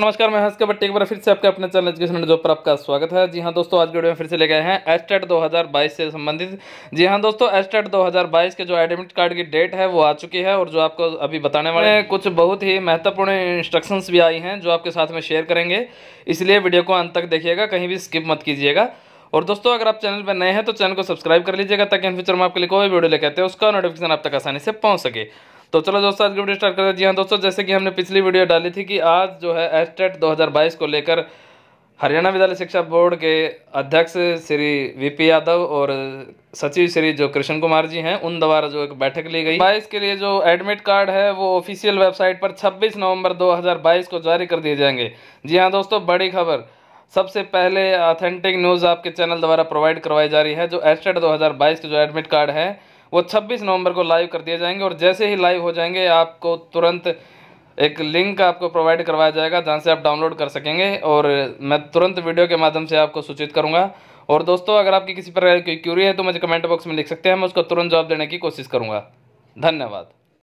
दोस्तों नमस्कार, मैं हंस के भट्टी एक बार फिर से आपके अपने चैनल एजुकेशन जॉब पर आपका स्वागत है। जी हाँ दोस्तों, आज की वीडियो में फिर से लेके आए हैं एचटेट 2022 से संबंधित। जी हाँ दोस्तों, एचटेट 2022 के जो एडमिट कार्ड की डेट है वो आ चुकी है और जो आपको अभी बताने वाले हैं कुछ बहुत ही महत्वपूर्ण इंस्ट्रक्शंस भी आई हैं जो आपके साथ में शेयर करेंगे, इसलिए वीडियो को अंत तक देखिएगा, कहीं भी स्किप मत कीजिएगा। और दोस्तों अगर आप चैनल पर नए हैं तो चैनल को सब्सक्राइब कर लीजिएगा ताकि इन फ्यूचर में आपके लिए कोई वीडियो लेके आते हैं उसका नोटिफिकेशन आप तक आसानी से पहुँच सके। तो चलो दोस्तों आज की वीडियो स्टार्ट करते हैं। जी हाँ दोस्तों, जैसे कि हमने पिछली वीडियो डाली थी कि आज जो है एचटेट 2022 को लेकर हरियाणा विद्यालय शिक्षा बोर्ड के अध्यक्ष श्री वीपी यादव और सचिव श्री जो कृष्ण कुमार जी हैं उन द्वारा जो एक बैठक ली गई। 22 के लिए जो एडमिट कार्ड है वो ऑफिशियल वेबसाइट पर 26 नवंबर 2022 को जारी कर दिए जाएंगे। जी हाँ दोस्तों, बड़ी खबर सबसे पहले ऑथेंटिक न्यूज़ आपके चैनल द्वारा प्रोवाइड करवाई जा रही है। जो एचटेट 2022 के जो एडमिट कार्ड है वो 26 नवंबर को लाइव कर दिए जाएंगे और जैसे ही लाइव हो जाएंगे आपको तुरंत एक लिंक आपको प्रोवाइड करवाया जाएगा जहां से आप डाउनलोड कर सकेंगे और मैं तुरंत वीडियो के माध्यम से आपको सूचित करूंगा। और दोस्तों अगर आपकी किसी प्रकार की क्यूरी है तो मुझे कमेंट बॉक्स में लिख सकते हैं, मैं उसको तुरंत जवाब देने की कोशिश करूँगा। धन्यवाद।